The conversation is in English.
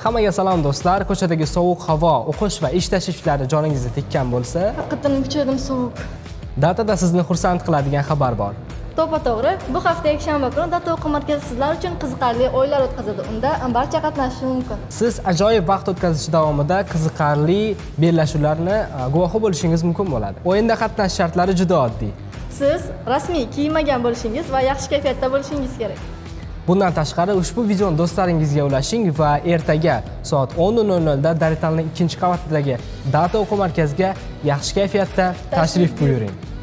Hammaga salom do'stlar. Ko'chadagi sovuq havo, o'qish va ish tashvishlari joningizga tekkan bo'lsa, haqiqatan ichim sovuq. Datada sizni xursand qiladigan xabar bor. To'g'ri, bu hafta yakshanba kuni Data o'quv markazi sizlar uchun qiziqarli o'yinlar o'tkazadi. Unda barcha qatnashishi mumkin. Siz ajoyib vaqt o'tkazish davomida qiziqarli bellashuvlarni guvohi bo'lishingiz mumkin bo'ladi. O'yinda qatnashish shartlari juda oddiy. Siz rasmiy kiymagan bo'lishingiz va yaxshi kayfiyatda bo'lishingiz kerak. Bundan tashqari ushbu videoni do'stlaringizga ulashing va ertaga soat 10:00 da Daritalning 2-qavatidagi Data o'quv markaziga yaxshi kayfiyatda tashrif buyuring.